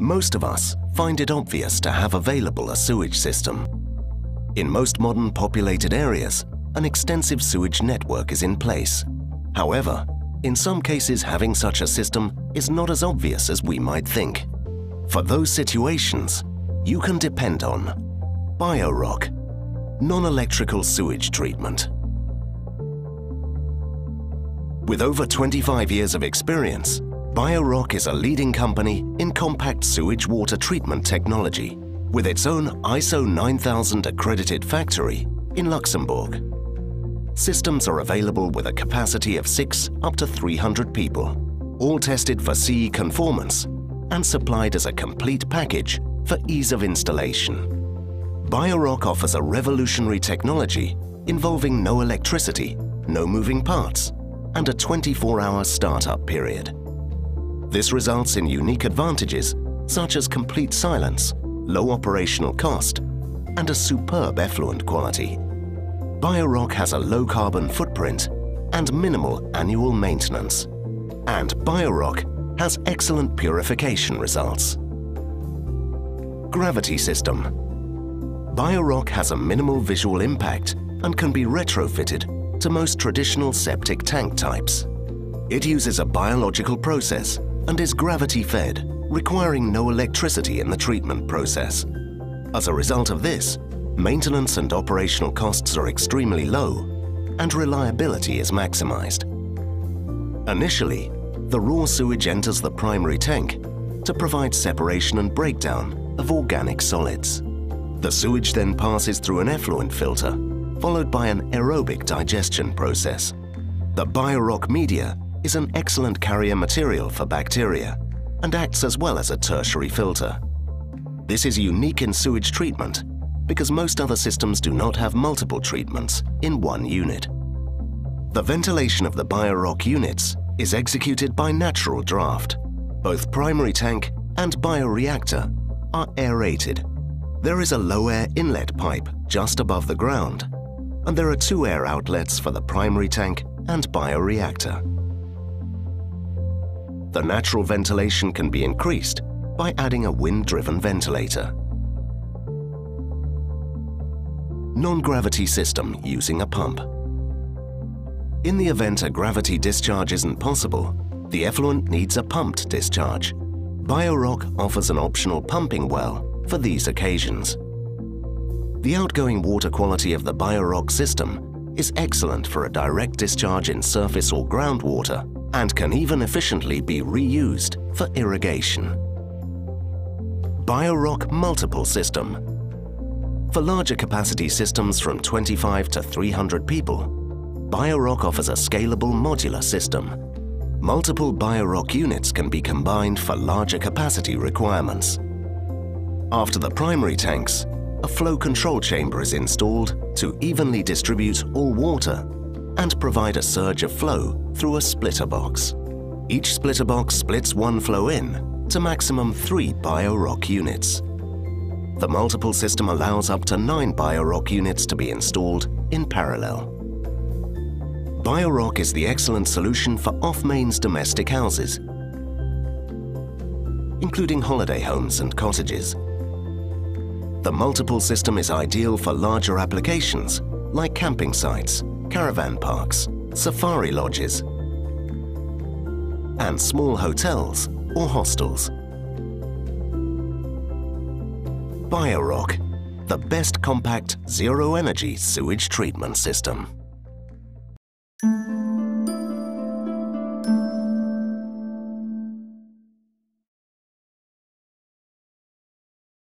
Most of us find it obvious to have available a sewage system. In most modern populated areas, an extensive sewage network is in place. However, in some cases having such a system is not as obvious as we might think. For those situations, you can depend on BioRock non-electrical sewage treatment. With over 25 years of experience, BioRock is a leading company in compact sewage water treatment technology with its own ISO 9000 accredited factory in Luxembourg. Systems are available with a capacity of 6 up to 300 people, all tested for CE conformance and supplied as a complete package for ease of installation. BioRock offers a revolutionary technology involving no electricity, no moving parts, and a 24-hour startup period. This results in unique advantages such as complete silence, low operational cost, and a superb effluent quality. BioRock has a low carbon footprint and minimal annual maintenance. And BioRock has excellent purification results. Gravity system. BioRock has a minimal visual impact and can be retrofitted to most traditional septic tank types. It uses a biological process and is gravity-fed, requiring no electricity in the treatment process. As a result of this, maintenance and operational costs are extremely low and reliability is maximized. Initially, the raw sewage enters the primary tank to provide separation and breakdown of organic solids. The sewage then passes through an effluent filter, followed by an aerobic digestion process. The BioRock media is an excellent carrier material for bacteria and acts as well as a tertiary filter. This is unique in sewage treatment because most other systems do not have multiple treatments in one unit. The ventilation of the BioRock units is executed by natural draft. Both primary tank and bioreactor are aerated. There is a low air inlet pipe just above the ground, and there are 2 air outlets for the primary tank and bioreactor. The natural ventilation can be increased by adding a wind-driven ventilator. Non-gravity system using a pump. In the event a gravity discharge isn't possible, the effluent needs a pumped discharge. BioRock offers an optional pumping well for these occasions. The outgoing water quality of the BioRock system is excellent for a direct discharge in surface or groundwater, and can even efficiently be reused for irrigation. BioRock multiple system. For larger capacity systems from 25 to 300 people, BioRock offers a scalable modular system. Multiple BioRock units can be combined for larger capacity requirements. After the primary tanks, a flow control chamber is installed to evenly distribute all water and provide a surge of flow through a splitter box. Each splitter box splits one flow in to maximum 3 BioRock units. The multiple system allows up to 9 BioRock units to be installed in parallel. BioRock is the excellent solution for off-mains domestic houses, including holiday homes and cottages. The multiple system is ideal for larger applications like camping sites, caravan parks, safari lodges, and small hotels or hostels. BioRock, the best compact zero-energy sewage treatment system.